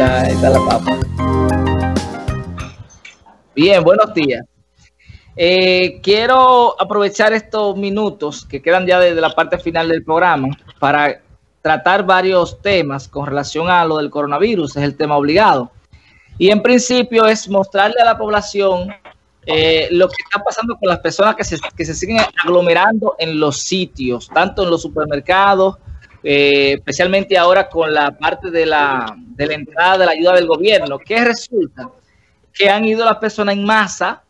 Ahí está la papa. Bien, buenos días. Quiero aprovechar estos minutos que quedan ya desde la parte final del programa para tratar varios temas con relación a lo del coronavirus. Es el tema obligado. Y en principio es mostrarle a la población lo que está pasando con las personas que se siguen aglomerando en los sitios, tanto en los supermercados, especialmente ahora con la parte de la entrada de la ayuda del gobierno. ¿Qué resulta? Que han ido las personas en masa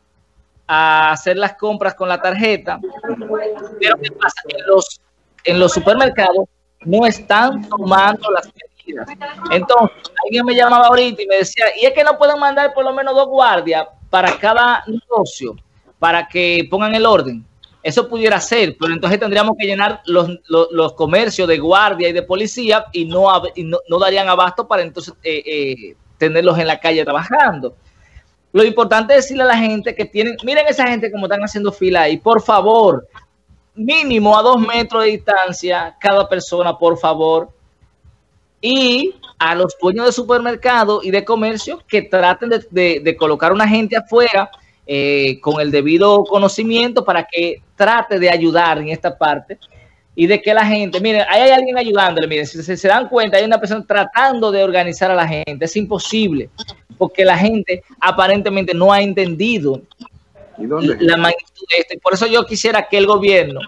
a hacer las compras con la tarjeta, pero ¿qué pasa? En los supermercados no están tomando las medidas. Entonces, alguien me llamaba ahorita y me decía, y es que no pueden mandar por lo menos 2 guardias para cada negocio, para que pongan el orden. Eso pudiera ser, pero entonces tendríamos que llenar los comercios de guardia y de policía y no darían abasto para entonces tenerlos en la calle trabajando. Lo importante es decirle a la gente que tienen, miren esa gente como están haciendo fila ahí, por favor, mínimo a 2 metros de distancia cada persona, por favor. Y a los dueños de supermercado y de comercio que traten de colocar una gente afuera con el debido conocimiento para que trate de ayudar en esta parte y de que la gente, miren, ahí hay alguien ayudándole, miren, si se dan cuenta, hay una persona tratando de organizar a la gente. Es imposible porque la gente aparentemente no ha entendido la magnitud de esto. Por eso yo quisiera que el gobierno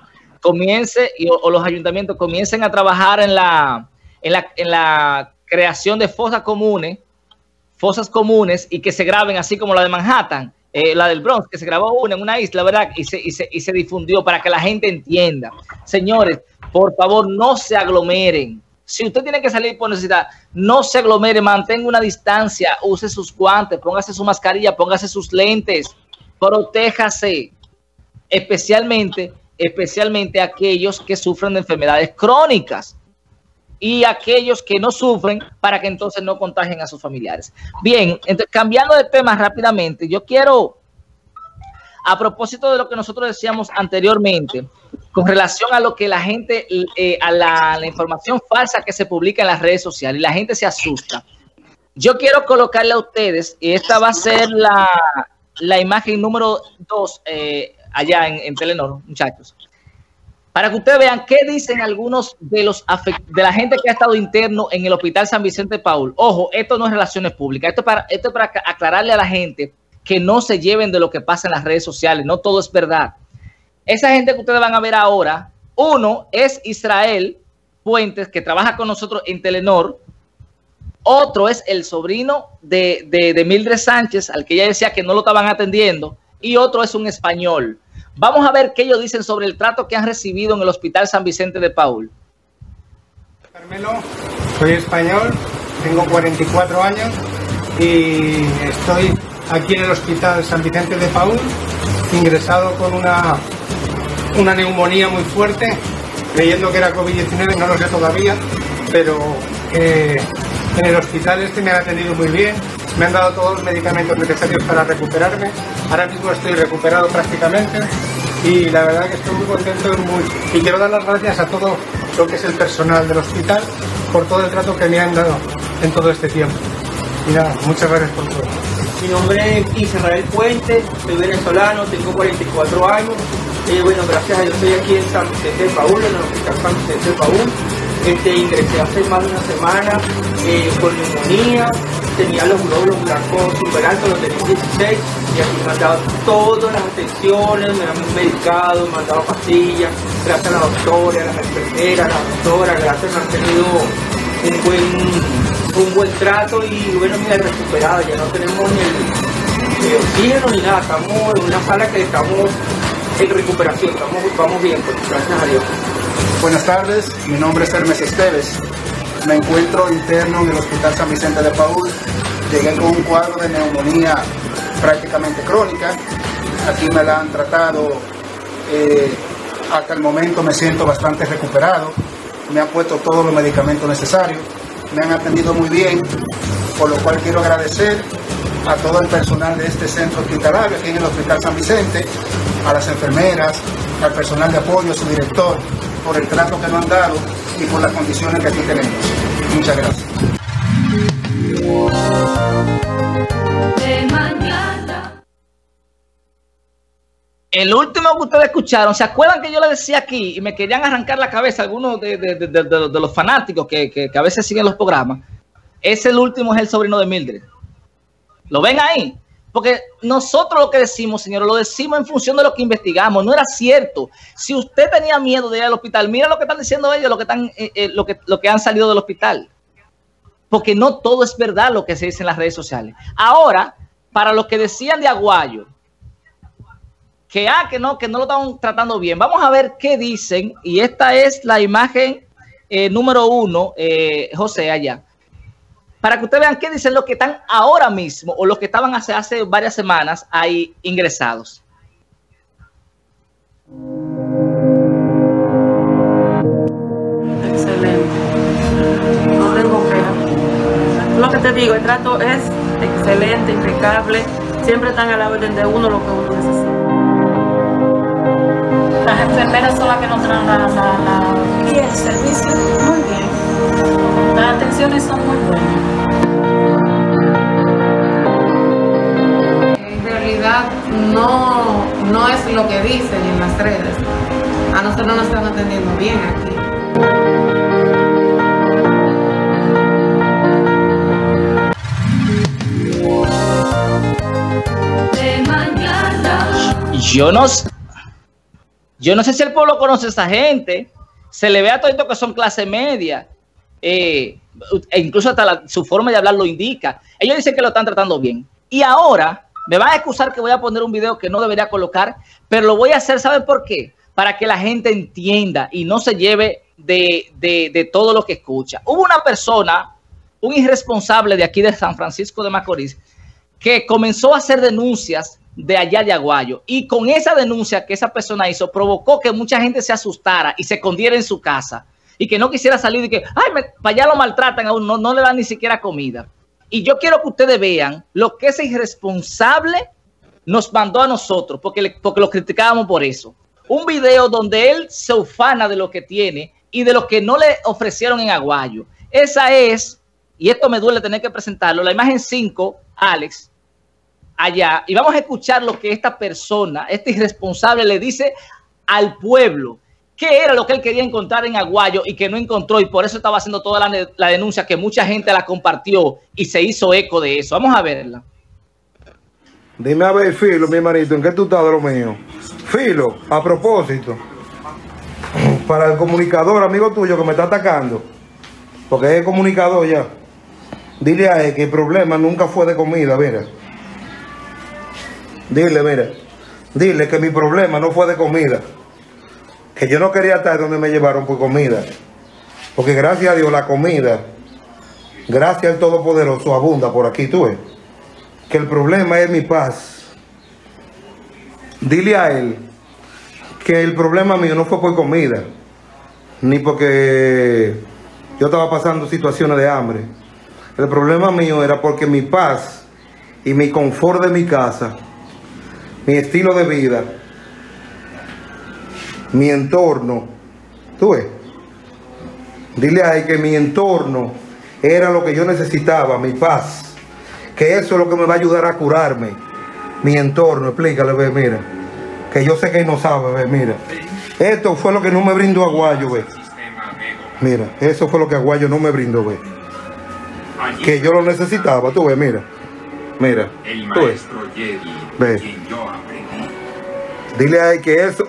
comience o los ayuntamientos comiencen a trabajar en la creación de fosas comunes y que se graben así como la de Manhattan, la del Bronx, que se grabó una en una isla, ¿verdad? Y se difundió para que la gente entienda. Señores, por favor, no se aglomeren. Si usted tiene que salir por necesidad, no se aglomere, mantenga una distancia, use sus guantes, póngase su mascarilla, póngase sus lentes, protéjase, especialmente aquellos que sufren de enfermedades crónicas y aquellos que no sufren, para que entonces no contagien a sus familiares. Bien, entonces, cambiando de tema rápidamente, yo quiero, a propósito de lo que nosotros decíamos anteriormente, con relación a lo que la gente, a la información falsa que se publica en las redes sociales, y la gente se asusta. Yo quiero colocarle a ustedes, y esta va a ser la imagen número 2 allá en Telenor, muchachos, para que ustedes vean qué dicen algunos de la gente que ha estado interno en el Hospital San Vicente de Paul. Ojo, esto no es relaciones públicas, esto es para aclararle a la gente que no se lleven de lo que pasa en las redes sociales, no todo es verdad. Esa gente que ustedes van a ver ahora, uno es Israel Fuentes, que trabaja con nosotros en Telenor. Otro es el sobrino de Mildred Sánchez, al que ella decía que no lo estaban atendiendo. Y otro es un español. Vamos a ver qué ellos dicen sobre el trato que han recibido en el Hospital San Vicente de Paul. Carmelo, soy español, tengo 44 años y estoy aquí en el Hospital San Vicente de Paul, ingresado con una neumonía muy fuerte, creyendo que era COVID-19, no lo sé todavía, pero... en el hospital me han atendido muy bien, me han dado todos los medicamentos necesarios para recuperarme. Ahora mismo estoy recuperado prácticamente y la verdad que estoy muy contento y quiero dar las gracias a todo lo que es el personal del hospital por todo el trato que me han dado en todo este tiempo. Y nada, muchas gracias por todo. Mi nombre es Israel Fuentes, soy venezolano, tengo 44 años. Bueno, gracias a Dios estoy aquí en San Vicente de Paul, en el Hospital San Vicente de Paul. Ingresé hace más de una semana con neumonía, tenía los glóbulos blancos super altos, los tenía 16, y aquí me han dado todas las atenciones, me han medicado, me han dado pastillas, gracias a la doctora, a las enfermeras, a la doctora, gracias, me han tenido un buen trato y bueno, me he recuperado, ya no tenemos ni el oxígeno ni nada, estamos en una sala que estamos en recuperación, vamos bien, pues, gracias a Dios. Buenas tardes, mi nombre es Hermes Esteves. Me encuentro interno en el Hospital San Vicente de Paul. Llegué con un cuadro de neumonía prácticamente crónica. Aquí me la han tratado. Hasta el momento me siento bastante recuperado. Me han puesto todos los medicamentos necesarios. Me han atendido muy bien, por lo cual quiero agradecer a todo el personal de este centro hospitalario aquí en el Hospital San Vicente, a las enfermeras, al personal de apoyo, a su director, por el trato que nos han dado y por las condiciones que aquí tenemos. Muchas gracias. El último que ustedes escucharon, ¿se acuerdan que yo les decía aquí y me querían arrancar la cabeza algunos de los fanáticos que a veces siguen los programas? Ese el último es el sobrino de Mildred. ¿Lo ven ahí? Porque nosotros lo que decimos, señores, lo decimos en función de lo que investigamos. No era cierto. Si usted tenía miedo de ir al hospital, mira lo que están diciendo ellos, lo que han salido del hospital. Porque no todo es verdad lo que se dice en las redes sociales. Ahora, para los que decían de Aguayo, que no lo están tratando bien. Vamos a ver qué dicen. Y esta es la imagen número 1, José, allá. Para que ustedes vean qué dicen los que están ahora mismo o los que estaban hace varias semanas ahí ingresados. Excelente. No tengo queja. Lo que te digo, el trato es excelente, impecable. Siempre están a la orden de uno lo que uno necesita. Las enfermeras son las que nos traen la... Y el servicio, muy bien. Las atenciones son muy buenas. No es lo que dicen en las redes. A nosotros no nos están atendiendo bien aquí. Yo no sé si el pueblo conoce a esa gente. Se le ve a todos que son clase media. Incluso hasta su forma de hablar lo indica. Ellos dicen que lo están tratando bien. Y ahora... me van a excusar que voy a poner un video que no debería colocar, pero lo voy a hacer, ¿saben por qué? Para que la gente entienda y no se lleve de todo lo que escucha. Hubo una persona, un irresponsable de aquí de San Francisco de Macorís, que comenzó a hacer denuncias de allá de Aguayo. Y con esa denuncia que esa persona hizo, provocó que mucha gente se asustara y se escondiera en su casa. Y que no quisiera salir y que, ay, para allá lo maltratan, aún no le dan ni siquiera comida. Y yo quiero que ustedes vean lo que ese irresponsable nos mandó a nosotros, porque lo criticábamos por eso. Un video donde él se ufana de lo que tiene y de lo que no le ofrecieron en Aguayo. Esa es, y esto me duele tener que presentarlo, la imagen 5, Alex, allá. Y vamos a escuchar lo que esta persona, este irresponsable, le dice al pueblo. ¿Qué era lo que él quería encontrar en Aguayo y que no encontró? Y por eso estaba haciendo toda la denuncia, que mucha gente la compartió y se hizo eco de eso. Vamos a verla. Dime a ver, Filo, mi hermanito, ¿en qué tú estás de lo mío? Filo, a propósito, para el comunicador, amigo tuyo, que me está atacando, porque es comunicador ya, dile a él que el problema nunca fue de comida, mira. Dile que mi problema no fue de comida. Que yo no quería estar donde me llevaron por comida. Porque gracias a Dios la comida, gracias al Todopoderoso, abunda por aquí, tú ves. Que el problema es mi paz. Dile a él que el problema mío no fue por comida, ni porque yo estaba pasando situaciones de hambre. El problema mío era porque mi paz y mi confort de mi casa, mi estilo de vida, mi entorno, tú ves, dile a él que mi entorno era lo que yo necesitaba, mi paz, que eso es lo que me va a ayudar a curarme, mi entorno, explícale, ve, mira, que yo sé que él no sabe, ve, mira, esto fue lo que no me brindó Aguayo, ve, mira, eso fue lo que Aguayo no me brindó, ve, que yo lo necesitaba, tú ves, mira, tú ves, ve, dile a él que eso,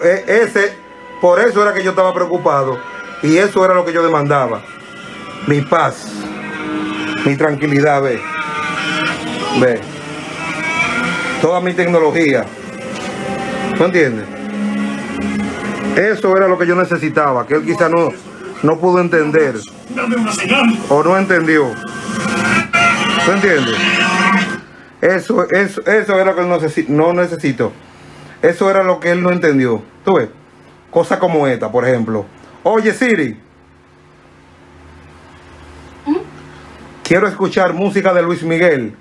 por eso era que yo estaba preocupado y eso era lo que yo demandaba. Mi paz, mi tranquilidad, ve. Toda mi tecnología. ¿No entiendes? Eso era lo que yo necesitaba, que él quizá no pudo entender. O no entendió. ¿No entiendes? Eso era lo que él no necesitó. Eso era lo que él no entendió. ¿Tú ves? Cosas como esta, por ejemplo. Oye, Siri. ¿Mm? Quiero escuchar música de Luis Miguel.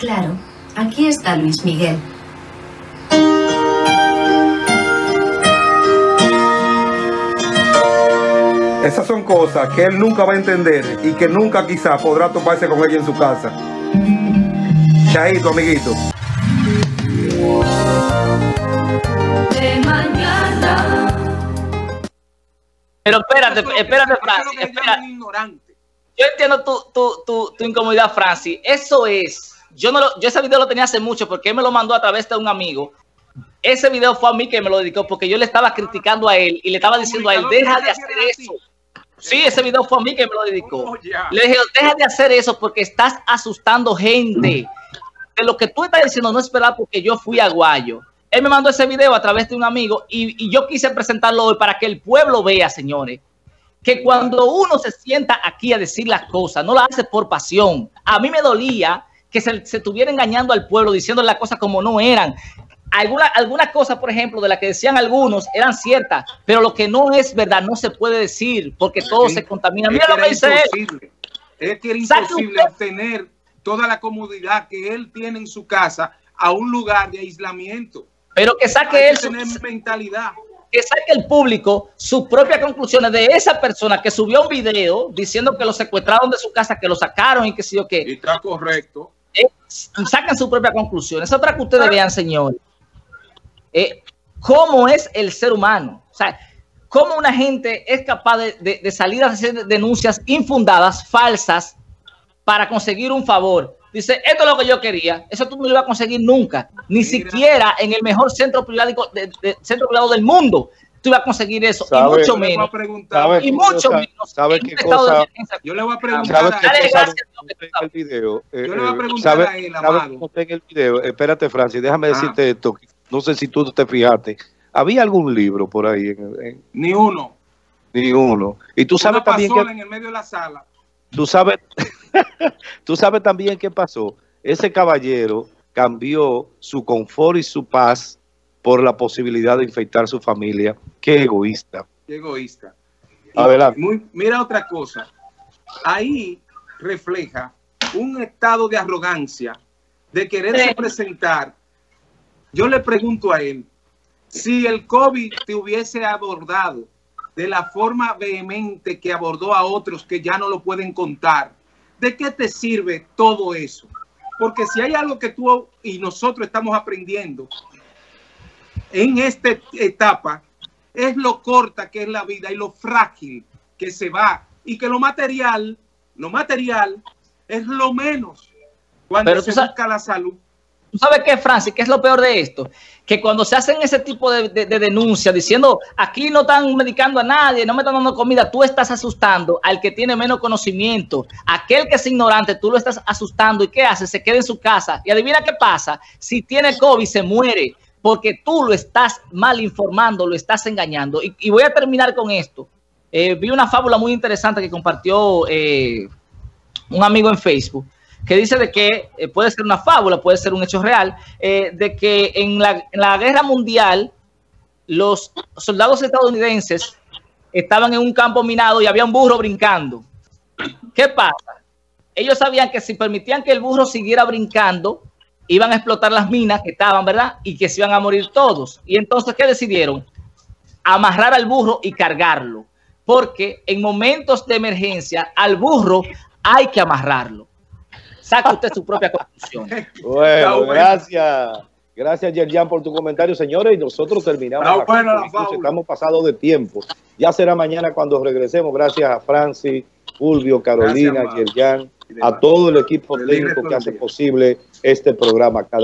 Claro, aquí está Luis Miguel. Esas son cosas que él nunca va a entender y que nunca quizá podrá toparse con ella en su casa. Chaito, amiguito. de mañana. Pero espérate, Francis, espérate. Yo entiendo tu incomodidad, Francis. Eso es. Yo ese video lo tenía hace mucho porque él me lo mandó a través de un amigo. Ese video fue a mí que me lo dedicó porque yo le estaba criticando a él y le estaba diciendo a él, deja de hacer eso. Sí, ese video fue a mí que me lo dedicó. Le dije, deja de hacer eso porque estás asustando gente. De lo que tú estás diciendo no es verdad porque yo fui a Aguayo. Él me mandó ese video a través de un amigo y yo quise presentarlo hoy para que el pueblo vea, señores, que cuando uno se sienta aquí a decir las cosas, no las hace por pasión. A mí me dolía que se estuviera engañando al pueblo, diciendo las cosas como no eran. Algunas cosas, por ejemplo, de las que decían algunos, eran ciertas, pero lo que no es verdad no se puede decir porque todo se contamina. Mira lo que dice él. Es que era imposible obtener toda la comodidad que él tiene en su casa a un lugar de aislamiento. Pero que saque él su mentalidad. Que saque el público sus propias conclusiones de esa persona que subió un video diciendo que lo secuestraron de su casa, que lo sacaron y que sí o qué. Está correcto. Sacan su propia conclusión. Esa otra que ustedes vean, señores. ¿Cómo es el ser humano? O sea, ¿cómo una gente es capaz de salir a hacer denuncias infundadas, falsas, para conseguir un favor? Dice, esto es lo que yo quería. Eso tú no lo ibas a conseguir nunca. Ni siquiera en el mejor centro privado del mundo tú ibas a conseguir eso. Y mucho menos. Y mucho menos. Yo le voy a preguntar a él. Yo le voy a preguntar a él, amado. Espérate, Francis, déjame decirte esto. No sé si tú te fijaste. ¿Había algún libro por ahí? Ni uno. Ni uno. Y tú sabes también que... en el medio de la sala. Tú sabes también qué pasó. Ese caballero cambió su confort y su paz por la posibilidad de infectar a su familia. Qué egoísta. Qué egoísta. Adelante. Mira otra cosa. Ahí refleja un estado de arrogancia, de quererse presentar. Yo le pregunto a él, si el COVID te hubiese abordado de la forma vehemente que abordó a otros que ya no lo pueden contar, ¿de qué te sirve todo eso? Porque si hay algo que tú y nosotros estamos aprendiendo en esta etapa, es lo corta que es la vida y lo frágil que se va. Y que lo material es lo menos cuando se busca la salud. ¿Tú sabes qué, Francis? ¿Qué es lo peor de esto? Que cuando se hacen ese tipo de denuncias diciendo aquí no están medicando a nadie, no me están dando comida, tú estás asustando al que tiene menos conocimiento. Aquel que es ignorante, tú lo estás asustando. ¿Y qué hace? Se queda en su casa. Y adivina qué pasa. Si tiene COVID, se muere. Porque tú lo estás mal informando, lo estás engañando. Y voy a terminar con esto. Vi una fábula muy interesante que compartió un amigo en Facebook, que dice de que puede ser una fábula, puede ser un hecho real, de que en la guerra mundial los soldados estadounidenses estaban en un campo minado y había un burro brincando. ¿Qué pasa? Ellos sabían que si permitían que el burro siguiera brincando, iban a explotar las minas que estaban, ¿verdad? Y que se iban a morir todos. Y entonces, ¿qué decidieron? Amarrar al burro y cargarlo. Porque en momentos de emergencia, al burro hay que amarrarlo. Saca usted su propia conclusión. Bueno, gracias. Gracias, Jer Yan, por tu comentario, señores. Y nosotros terminamos. Estamos pasados de tiempo. Ya será mañana cuando regresemos. Gracias a Francis, Fulvio, Carolina, Jer Yan, a todo el equipo técnico que hace posible este programa cada